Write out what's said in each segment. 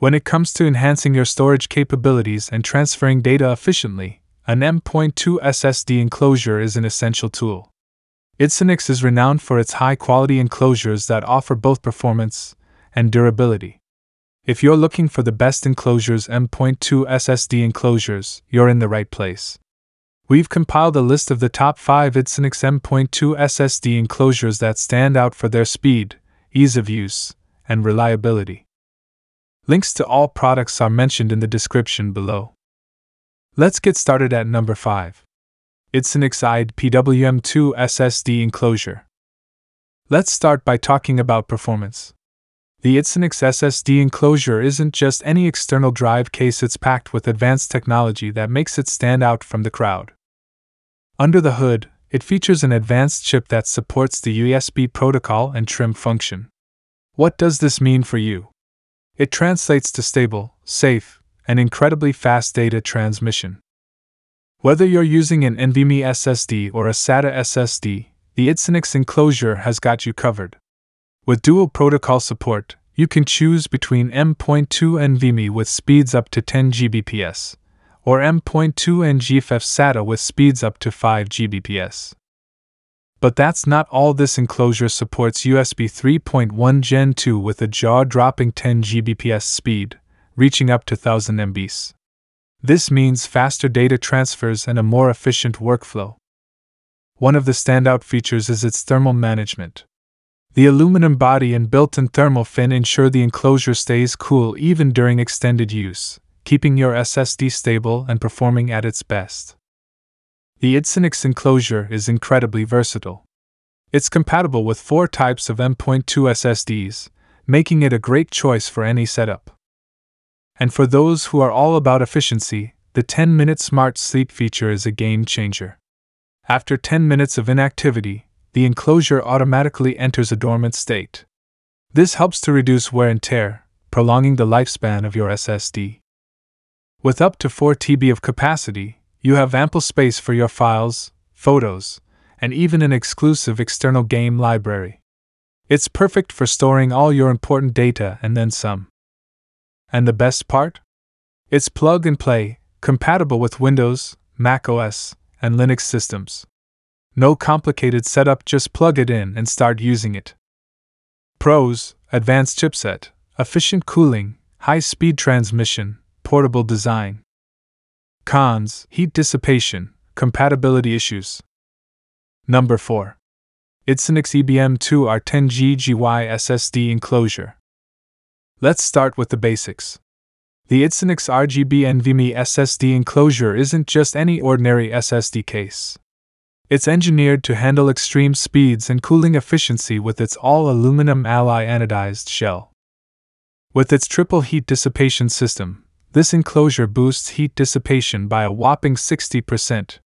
When it comes to enhancing your storage capabilities and transferring data efficiently, an M.2 SSD enclosure is an essential tool. iDsonix is renowned for its high-quality enclosures that offer both performance and durability. If you're looking for the best enclosures, M.2 SSD enclosures, you're in the right place. We've compiled a list of the top 5 iDsonix M.2 SSD enclosures that stand out for their speed, ease of use, and reliability. Links to all products are mentioned in the description below. Let's get started at number 5. iDsonix IDPWM2 SSD enclosure. Let's start by talking about performance. The iDsonix SSD enclosure isn't just any external drive case, it's packed with advanced technology that makes it stand out from the crowd. Under the hood, it features an advanced chip that supports the USB protocol and trim function. What does this mean for you? It translates to stable, safe, and incredibly fast data transmission. Whether you're using an NVMe SSD or a SATA SSD, the iDsonix enclosure has got you covered. With dual protocol support, you can choose between M.2 NVMe with speeds up to 10 Gbps, or M.2 NGFF SATA with speeds up to 5 Gbps. But that's not all. This enclosure supports USB 3.1 Gen 2 with a jaw-dropping 10 Gbps speed, reaching up to 1000 MBs. This means faster data transfers and a more efficient workflow. One of the standout features is its thermal management. The aluminum body and built-in thermal fin ensure the enclosure stays cool even during extended use, keeping your SSD stable and performing at its best. The iDsonix enclosure is incredibly versatile. It's compatible with 4 types of M.2 SSDs, making it a great choice for any setup. And for those who are all about efficiency, the 10-minute smart sleep feature is a game changer. After 10 minutes of inactivity, the enclosure automatically enters a dormant state. This helps to reduce wear and tear, prolonging the lifespan of your SSD. With up to 4 TB of capacity, you have ample space for your files, photos, and even an exclusive external game library. It's perfect for storing all your important data and then some. And the best part? It's plug and play, compatible with Windows, Mac OS, and Linux systems. No complicated setup, just plug it in and start using it. Pros: advanced chipset, efficient cooling, high-speed transmission, portable design. Cons: heat dissipation, compatibility issues. Number 4. iDsonix EBM2R-10G-GY SSD enclosure. Let's start with the basics. The iDsonix RGB NVMe SSD enclosure isn't just any ordinary SSD case. It's engineered to handle extreme speeds and cooling efficiency with its all-aluminum alloy anodized shell. With its triple heat dissipation system, this enclosure boosts heat dissipation by a whopping 60%.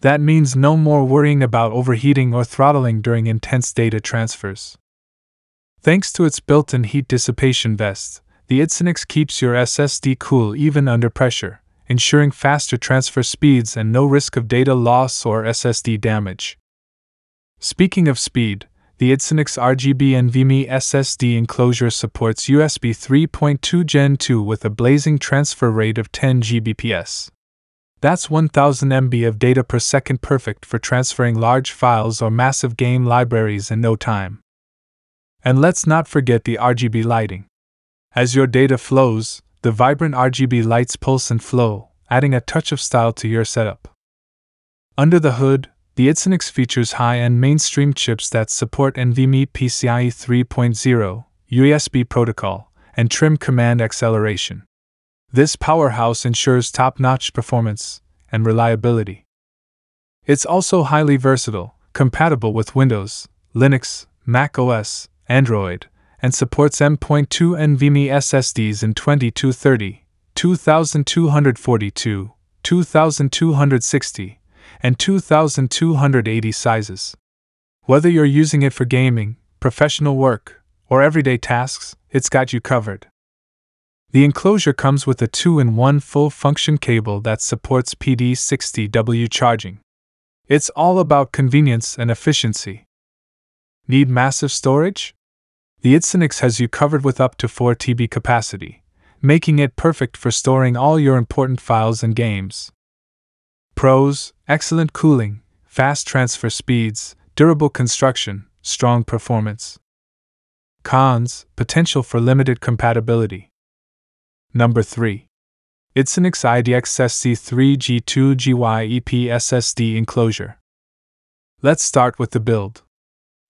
That means no more worrying about overheating or throttling during intense data transfers. Thanks to its built-in heat dissipation vest, the iDsonix keeps your SSD cool even under pressure, ensuring faster transfer speeds and no risk of data loss or SSD damage. Speaking of speed, the iDsonix RGB NVMe SSD enclosure supports USB 3.2 Gen 2 with a blazing transfer rate of 10 Gbps. That's 1000 MB of data per second, perfect for transferring large files or massive game libraries in no time. And let's not forget the RGB lighting. As your data flows, the vibrant RGB lights pulse and flow, adding a touch of style to your setup. Under the hood, the iDsonix features high-end mainstream chips that support NVMe PCIe 3.0, USB protocol, and trim command acceleration. This powerhouse ensures top-notch performance and reliability. It's also highly versatile, compatible with Windows, Linux, Mac OS, Android, and supports M.2 NVMe SSDs in 2230, 2242, 2260, and 2280 sizes. Whether you're using it for gaming, professional work, or everyday tasks, it's got you covered. The enclosure comes with a 2-in-1 full-function cable that supports PD60W charging. It's all about convenience and efficiency. Need massive storage? The iDsonix has you covered with up to 4 TB capacity, making it perfect for storing all your important files and games. Pros: excellent cooling, fast transfer speeds, durable construction, strong performance. Cons: potential for limited compatibility. Number 3. iDsonix IDXSC3-G2-GY-EP SSD enclosure. Let's start with the build.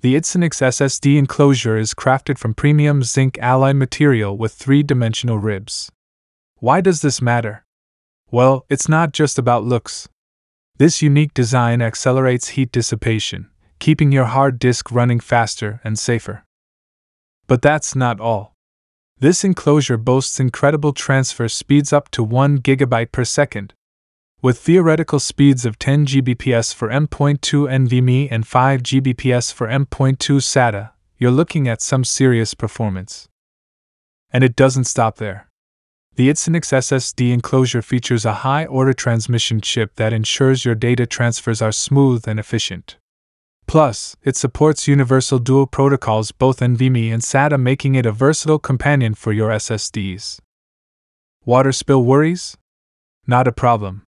The iDsonix SSD enclosure is crafted from premium zinc alloy material with three-dimensional ribs. Why does this matter? Well, it's not just about looks. This unique design accelerates heat dissipation, keeping your hard disk running faster and safer. But that's not all. This enclosure boasts incredible transfer speeds up to 1 GB per second, with theoretical speeds of 10 Gbps for M.2 NVMe and 5 Gbps for M.2 SATA. You're looking at some serious performance. And it doesn't stop there. The iDsonix SSD enclosure features a high-order transmission chip that ensures your data transfers are smooth and efficient. Plus, it supports universal dual protocols, both NVMe and SATA, making it a versatile companion for your SSDs. Water spill worries? Not a problem.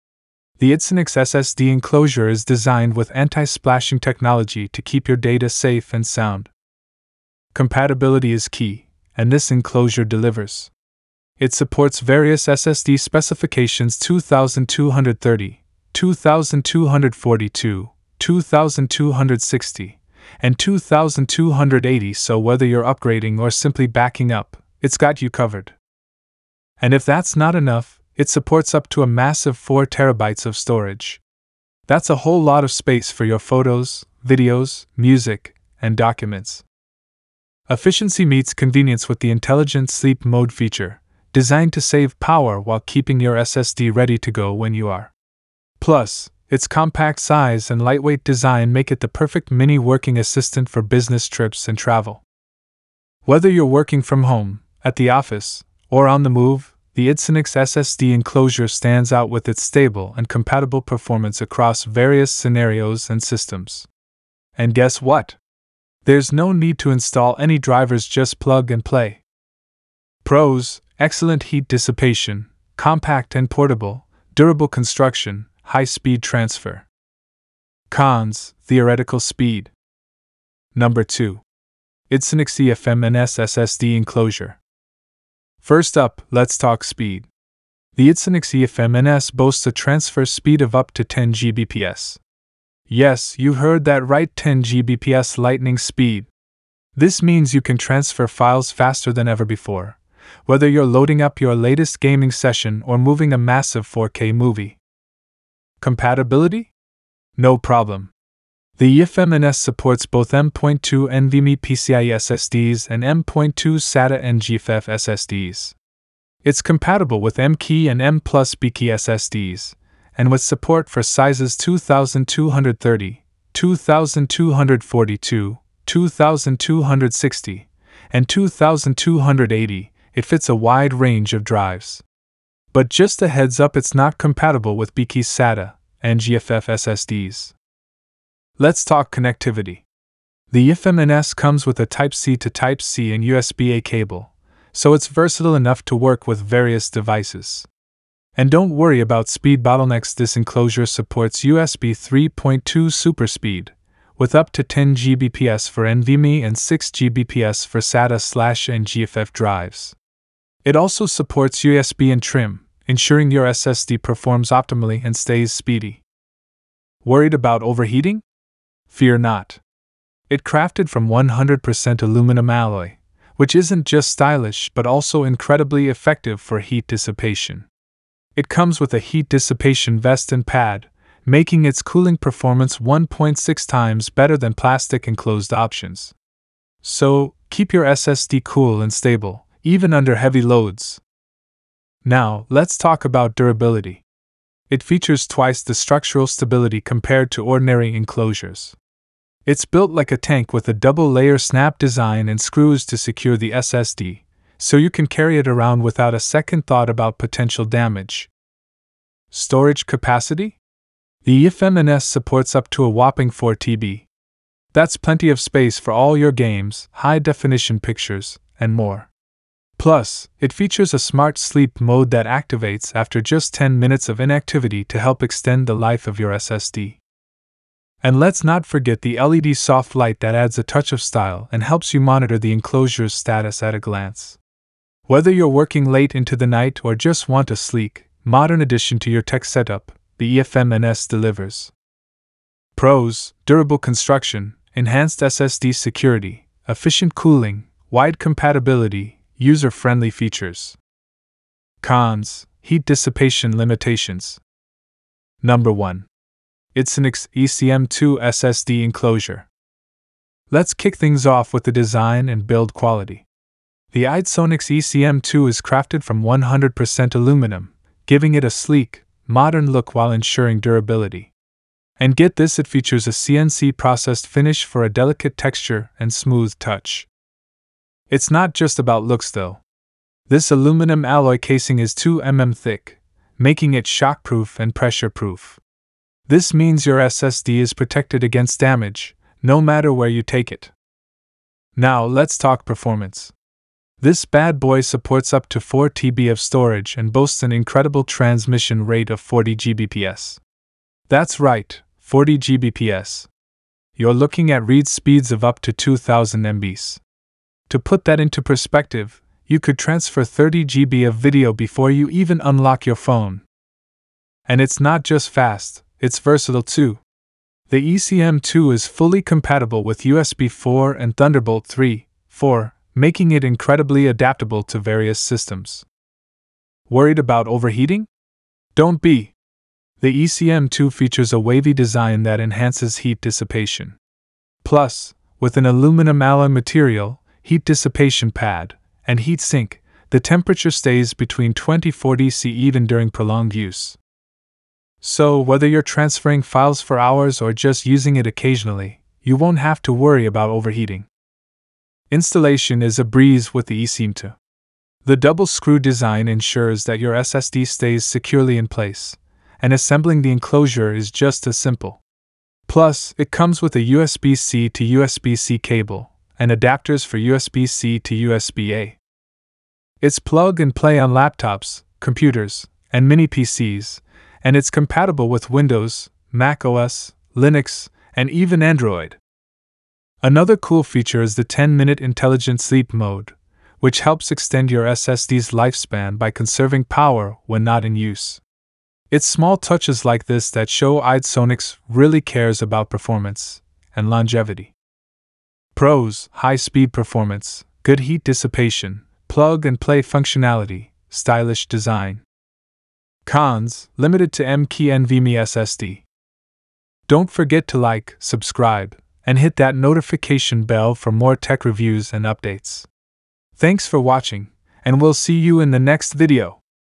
The iDsonix SSD enclosure is designed with anti-splashing technology to keep your data safe and sound. Compatibility is key, and this enclosure delivers. It supports various SSD specifications: 2230, 2242, 2260, and 2280, so whether you're upgrading or simply backing up, it's got you covered. And if that's not enough, it supports up to a massive 4 terabytes of storage. That's a whole lot of space for your photos, videos, music, and documents. Efficiency meets convenience with the Intelligent Sleep Mode feature, designed to save power while keeping your SSD ready to go when you are. Plus, its compact size and lightweight design make it the perfect mini working assistant for business trips and travel. Whether you're working from home, at the office, or on the move, the iDsonix SSD enclosure stands out with its stable and compatible performance across various scenarios and systems. And guess what? There's no need to install any drivers, just plug and play. Pros: excellent heat dissipation, compact and portable, durable construction, high-speed transfer. Cons: theoretical speed. Number 2. iDsonix EFM-NS SSD enclosure. First up, let's talk speed. The iDsonix EFM-NS boasts a transfer speed of up to 10 Gbps. Yes, you heard that right, 10 Gbps lightning speed. This means you can transfer files faster than ever before, whether you're loading up your latest gaming session or moving a massive 4K movie. Compatibility? No problem. The EFM-NS supports both M.2 NVMe PCIe SSDs and M.2 SATA and GFF SSDs. It's compatible with M.Key and M+B.Key SSDs, and with support for sizes 2230, 2242, 2260, and 2280, it fits a wide range of drives. But just a heads up, it's not compatible with B.Key SATA and GFF SSDs. Let's talk connectivity. The EFM-NS comes with a Type-C to Type-C and USB-A cable, so it's versatile enough to work with various devices. And don't worry about speed bottlenecks, this enclosure supports USB 3.2 superspeed, with up to 10 Gbps for NVMe and 6 Gbps for SATA/and GFF drives. It also supports USB and trim, ensuring your SSD performs optimally and stays speedy. Worried about overheating? Fear not. It crafted from 100% aluminum alloy, which isn't just stylish but also incredibly effective for heat dissipation. It comes with a heat dissipation vest and pad, making its cooling performance 1.6 times better than plastic enclosed options. So, keep your SSD cool and stable, even under heavy loads. Now, let's talk about durability. It features twice the structural stability compared to ordinary enclosures. It's built like a tank with a double-layer snap design and screws to secure the SSD, so you can carry it around without a second thought about potential damage. Storage capacity? The EFM-NS supports up to a whopping 4 TB. That's plenty of space for all your games, high-definition pictures, and more. Plus, it features a smart sleep mode that activates after just 10 minutes of inactivity to help extend the life of your SSD. And let's not forget the LED soft light that adds a touch of style and helps you monitor the enclosure's status at a glance. Whether you're working late into the night or just want a sleek, modern addition to your tech setup, the EFM-NS delivers. Pros: durable construction, enhanced SSD security, efficient cooling, wide compatibility, user-friendly features. Cons: heat dissipation limitations. Number 1. iDsonix ECM2 SSD enclosure. Let's kick things off with the design and build quality. The iDsonix ECM2 is crafted from 100% aluminum, giving it a sleek, modern look while ensuring durability. And get this, it features a CNC-processed finish for a delicate texture and smooth touch. It's not just about looks though. This aluminum alloy casing is 2 mm thick, making it shockproof and pressure-proof. This means your SSD is protected against damage, no matter where you take it. Now let's talk performance. This bad boy supports up to 4 TB of storage and boasts an incredible transmission rate of 40 Gbps. That's right, 40 Gbps. You're looking at read speeds of up to 2000 MBs. To put that into perspective, you could transfer 30 GB of video before you even unlock your phone. And it's not just fast, it's versatile too. The ECM2 is fully compatible with USB 4 and Thunderbolt 3, 4, making it incredibly adaptable to various systems. Worried about overheating? Don't be. The ECM2 features a wavy design that enhances heat dissipation. Plus, with an aluminum alloy material, heat dissipation pad, and heat sink, the temperature stays between 20-40 C even during prolonged use. So, whether you're transferring files for hours or just using it occasionally, you won't have to worry about overheating. Installation is a breeze with the ECM2. The double screw design ensures that your SSD stays securely in place, and assembling the enclosure is just as simple. Plus, it comes with a USB-C to USB-C cable, and adapters for USB-C to USB-A. It's plug and play on laptops, computers, and mini PCs, and it's compatible with Windows, Mac OS, Linux, and even Android. Another cool feature is the 10-minute intelligent sleep mode, which helps extend your SSD's lifespan by conserving power when not in use. It's small touches like this that show iDsonix really cares about performance and longevity. Pros: high-speed performance, good heat dissipation, plug-and-play functionality, stylish design. Cons: limited to MKE NVMe SSD. Don't forget to like, subscribe, and hit that notification bell for more tech reviews and updates. Thanks for watching, and we'll see you in the next video.